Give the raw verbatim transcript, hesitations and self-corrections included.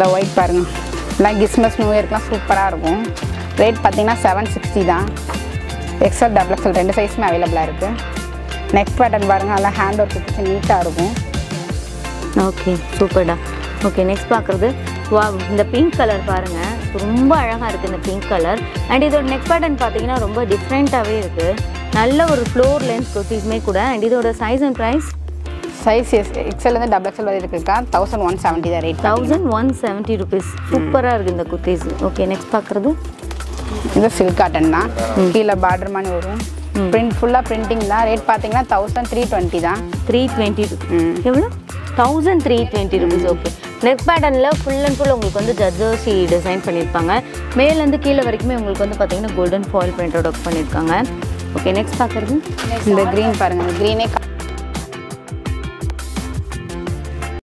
இந்த ஒயிட் பாருங்க. எல்லாம் கிறிஸ்மஸ் நியூ இயர்க்குலாம் சூப்பராக இருக்கும். ரேட் பார்த்தீங்கன்னா செவன் சிக்ஸ்டி தான். எக்ஸ்எல் டபுள் எக்ஸ்எல் ரெண்டு சைஸுமே அவைலபிளாக இருக்குது. நெக் பேட்டர்ன் பாருங்கள், நல்லா ஹேண்ட் ஒர்க் பிடிச்சி நீட்டாக இருக்கும். ஓகே சூப்பர்டா. ஓகே நெக்ஸ்ட் பார்க்குறது வா இந்த பிங்க் கலர் பாருங்கள், ரொம்ப அழகாக இருக்குது இந்த பிங்க் கலர். அண்ட் இதோட நெக் பேட்டர்ன் பார்த்தீங்கன்னா ரொம்ப டிஃப்ரெண்ட்டாகவே இருக்குது. நல்ல ஒரு ஃப்ளோர் லென்ஸ் குர்த்திஸுமே கூட. அண்ட் இதோட size and price size S எக்ஸ்எல்லேருந்து டபுள் எக்ஸ்எல் வரை இருக்குதுக்கா. தௌசண்ட் ஒன் செவன்ட்டி தான் ரேட். தௌசண்ட் ஒன் செவன்ட்டி ருபீஸ் சூப்பராக இருக்குது இந்த குர்த்திஸ். ஓகே நெக்ஸ்ட் பார்க்குறது இது சில்க் காட்டன் தான். கீழே பார்டர் மாதிரி வரும். பிரிண்ட் ஃபுல்லாக பிரிண்டிங் தான். ரேட் பார்த்தீங்கன்னா தௌசண்ட் த்ரீ டுவெண்ட்டி தான். த்ரீ டுவெண்ட்டி எவ்வளோ? Thousand three twenty rupees. Okay neck பேட்டர்னில் ஃபுல் அண்ட் ஃபுல் உங்களுக்கு வந்து ஜர்சி டிசைன் பண்ணியிருப்பாங்க. மேலேருந்து கீழே வரைக்குமே உங்களுக்கு வந்து பார்த்தீங்கன்னா கோல்டன் ஃபாயில் பிரிண்டோட ஒர்க் பண்ணியிருக்காங்க. ஓகே நெக்ஸ்ட் பார்க்குறது இந்த க்ரீன் பாருங்கள். க்ரீனே